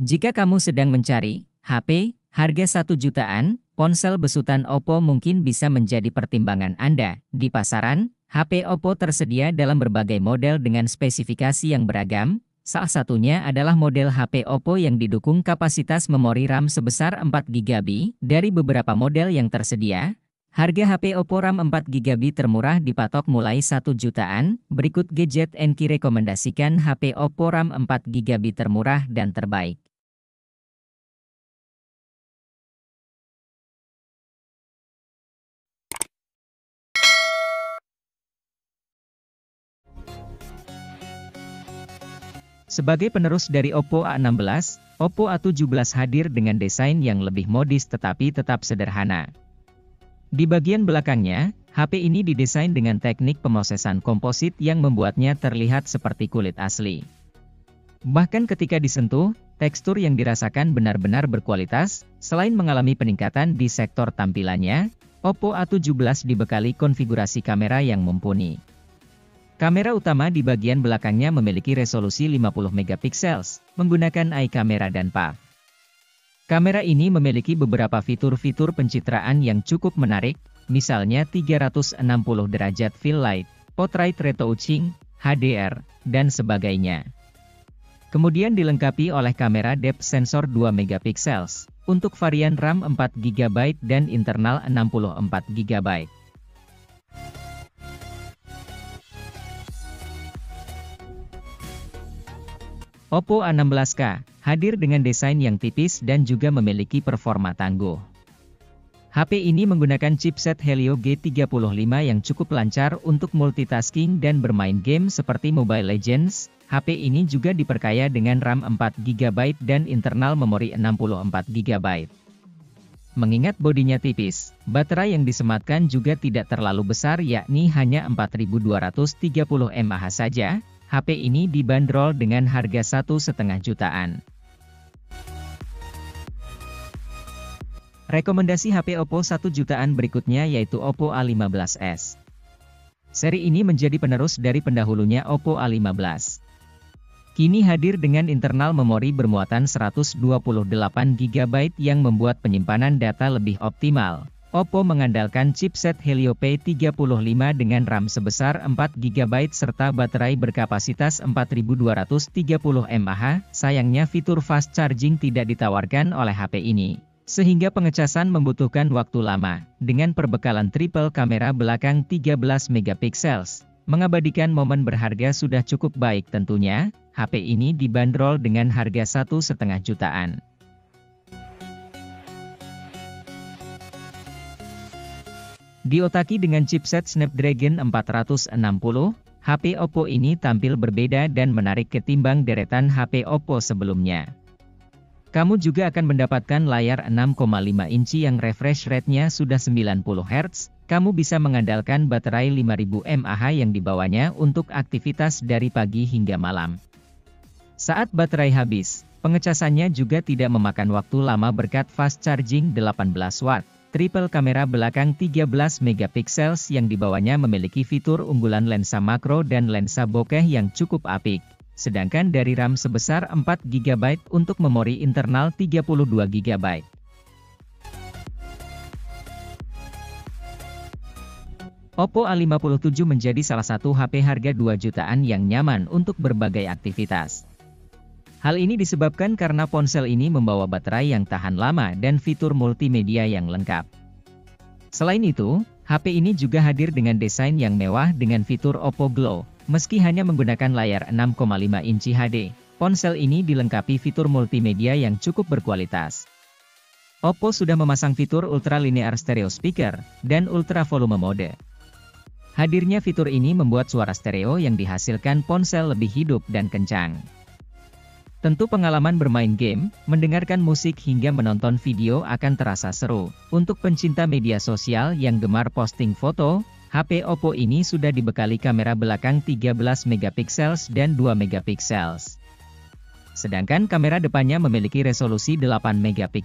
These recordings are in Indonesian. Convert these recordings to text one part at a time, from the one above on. Jika kamu sedang mencari HP harga 1 jutaan, ponsel besutan Oppo mungkin bisa menjadi pertimbangan Anda. Di pasaran, HP Oppo tersedia dalam berbagai model dengan spesifikasi yang beragam. Salah satunya adalah model HP Oppo yang didukung kapasitas memori RAM sebesar 4 GB. Dari beberapa model yang tersedia, harga HP Oppo RAM 4 GB termurah dipatok mulai 1 jutaan. Berikut GADGET NQ rekomendasikan HP Oppo RAM 4 GB termurah dan terbaik. Sebagai penerus dari Oppo A16, Oppo A17 hadir dengan desain yang lebih modis tetapi tetap sederhana. Di bagian belakangnya, HP ini didesain dengan teknik pemrosesan komposit yang membuatnya terlihat seperti kulit asli. Bahkan ketika disentuh, tekstur yang dirasakan benar-benar berkualitas. Selain mengalami peningkatan di sektor tampilannya, Oppo A17 dibekali konfigurasi kamera yang mumpuni. Kamera utama di bagian belakangnya memiliki resolusi 50 MP, menggunakan AI kamera dan PAF. Kamera ini memiliki beberapa fitur-fitur pencitraan yang cukup menarik, misalnya 360 derajat fill light, portrait retouching, HDR, dan sebagainya. Kemudian dilengkapi oleh kamera depth sensor 2 MP, untuk varian RAM 4 GB dan internal 64 GB. Oppo A16K hadir dengan desain yang tipis dan juga memiliki performa tangguh. HP ini menggunakan chipset Helio G35 yang cukup lancar untuk multitasking dan bermain game seperti Mobile Legends. HP ini juga diperkaya dengan RAM 4 GB dan internal memori 64 GB. Mengingat bodinya tipis, baterai yang disematkan juga tidak terlalu besar, yakni hanya 4230 mAh saja. HP ini dibanderol dengan harga 1,5 jutaan. Rekomendasi HP Oppo 1 jutaan berikutnya yaitu Oppo A15s. Seri ini menjadi penerus dari pendahulunya Oppo A15. Kini hadir dengan internal memori bermuatan 128 GB yang membuat penyimpanan data lebih optimal. Oppo mengandalkan chipset Helio P35 dengan RAM sebesar 4 GB serta baterai berkapasitas 4230 mAh. Sayangnya fitur fast charging tidak ditawarkan oleh HP ini, sehingga pengecasan membutuhkan waktu lama. Dengan perbekalan triple kamera belakang 13 MP, mengabadikan momen berharga sudah cukup baik tentunya. HP ini dibanderol dengan harga 1,5 jutaan. Diotaki dengan chipset Snapdragon 460, HP Oppo ini tampil berbeda dan menarik ketimbang deretan HP Oppo sebelumnya. Kamu juga akan mendapatkan layar 6,5 inci yang refresh rate-nya sudah 90 Hz. Kamu bisa mengandalkan baterai 5000 mAh yang dibawanya untuk aktivitas dari pagi hingga malam. Saat baterai habis, pengecasannya juga tidak memakan waktu lama berkat fast charging 18 W. Triple kamera belakang 13 MP yang dibawanya memiliki fitur unggulan lensa makro dan lensa bokeh yang cukup apik. Sedangkan dari RAM sebesar 4 GB untuk memori internal 32 GB. Oppo A57 menjadi salah satu HP harga 2 jutaan yang nyaman untuk berbagai aktivitas. Hal ini disebabkan karena ponsel ini membawa baterai yang tahan lama dan fitur multimedia yang lengkap. Selain itu, HP ini juga hadir dengan desain yang mewah dengan fitur Oppo Glow. Meski hanya menggunakan layar 6,5 inci HD, ponsel ini dilengkapi fitur multimedia yang cukup berkualitas. Oppo sudah memasang fitur Ultra Linear Stereo Speaker dan Ultra Volume Mode. Hadirnya fitur ini membuat suara stereo yang dihasilkan ponsel lebih hidup dan kencang. Tentu pengalaman bermain game, mendengarkan musik hingga menonton video akan terasa seru. Untuk pencinta media sosial yang gemar posting foto, HP Oppo ini sudah dibekali kamera belakang 13 MP dan 2 MP. Sedangkan kamera depannya memiliki resolusi 8 MP.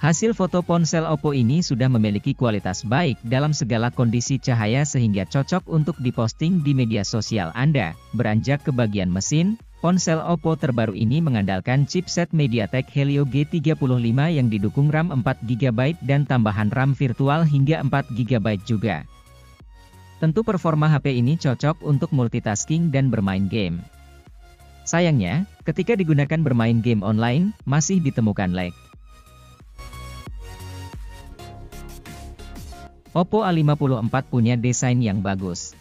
Hasil foto ponsel Oppo ini sudah memiliki kualitas baik dalam segala kondisi cahaya sehingga cocok untuk diposting di media sosial Anda. Beranjak ke bagian mesin, Ponsel Oppo terbaru ini mengandalkan chipset Mediatek Helio G35 yang didukung RAM 4GB dan tambahan RAM virtual hingga 4GB juga. Tentu performa HP ini cocok untuk multitasking dan bermain game. Sayangnya, ketika digunakan bermain game online, masih ditemukan lag. Oppo A54 punya desain yang bagus.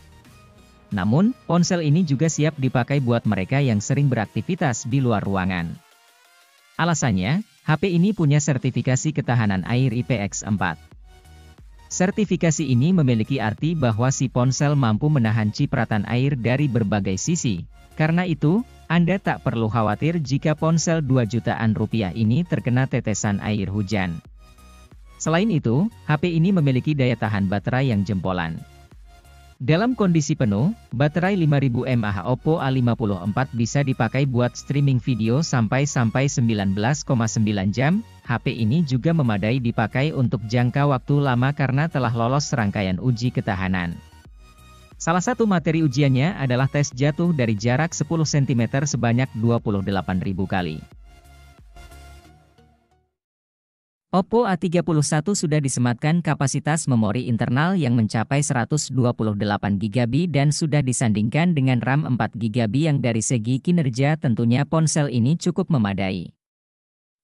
Namun, ponsel ini juga siap dipakai buat mereka yang sering beraktivitas di luar ruangan. Alasannya, HP ini punya sertifikasi ketahanan air IPX4. Sertifikasi ini memiliki arti bahwa si ponsel mampu menahan cipratan air dari berbagai sisi. Karena itu, Anda tak perlu khawatir jika ponsel 2 jutaan rupiah ini terkena tetesan air hujan. Selain itu, HP ini memiliki daya tahan baterai yang jempolan. Dalam kondisi penuh, baterai 5000 mAh Oppo A54 bisa dipakai buat streaming video sampai 19,9 jam. HP ini juga memadai dipakai untuk jangka waktu lama karena telah lolos serangkaian uji ketahanan. Salah satu materi ujiannya adalah tes jatuh dari jarak 10 cm sebanyak 28.000 kali. Oppo A51 sudah disematkan kapasitas memori internal yang mencapai 128GB dan sudah disandingkan dengan RAM 4GB yang dari segi kinerja tentunya ponsel ini cukup memadai.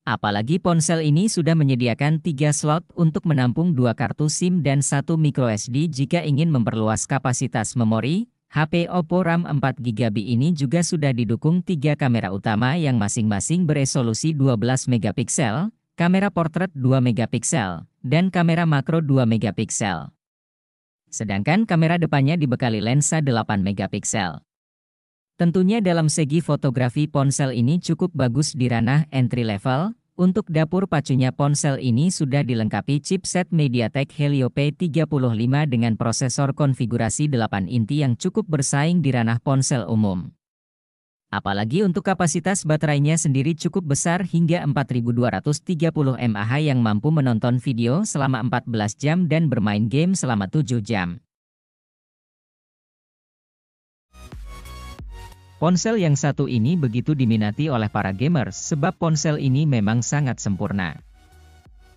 Apalagi ponsel ini sudah menyediakan 3 slot untuk menampung 2 kartu SIM dan 1 microSD jika ingin memperluas kapasitas memori. HP Oppo RAM 4GB ini juga sudah didukung 3 kamera utama yang masing-masing beresolusi 12MP. Kamera portrait 2MP, dan kamera makro 2MP. Sedangkan kamera depannya dibekali lensa 8MP. Tentunya dalam segi fotografi ponsel ini cukup bagus di ranah entry level. Untuk dapur pacunya ponsel ini sudah dilengkapi chipset Mediatek Helio P35 dengan prosesor konfigurasi 8 inti yang cukup bersaing di ranah ponsel umum. Apalagi untuk kapasitas baterainya sendiri cukup besar hingga 4230 mAh yang mampu menonton video selama 14 jam dan bermain game selama 7 jam. Ponsel yang satu ini begitu diminati oleh para gamers sebab ponsel ini memang sangat sempurna.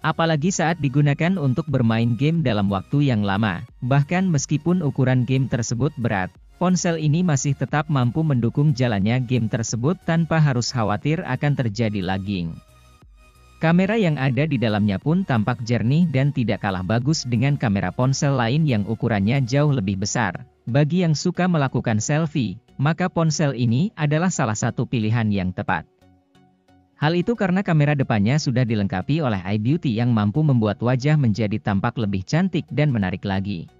Apalagi saat digunakan untuk bermain game dalam waktu yang lama, bahkan meskipun ukuran game tersebut berat. Ponsel ini masih tetap mampu mendukung jalannya game tersebut tanpa harus khawatir akan terjadi lagging. Kamera yang ada di dalamnya pun tampak jernih dan tidak kalah bagus dengan kamera ponsel lain yang ukurannya jauh lebih besar. Bagi yang suka melakukan selfie, maka ponsel ini adalah salah satu pilihan yang tepat. Hal itu karena kamera depannya sudah dilengkapi oleh AI Beauty yang mampu membuat wajah menjadi tampak lebih cantik dan menarik lagi.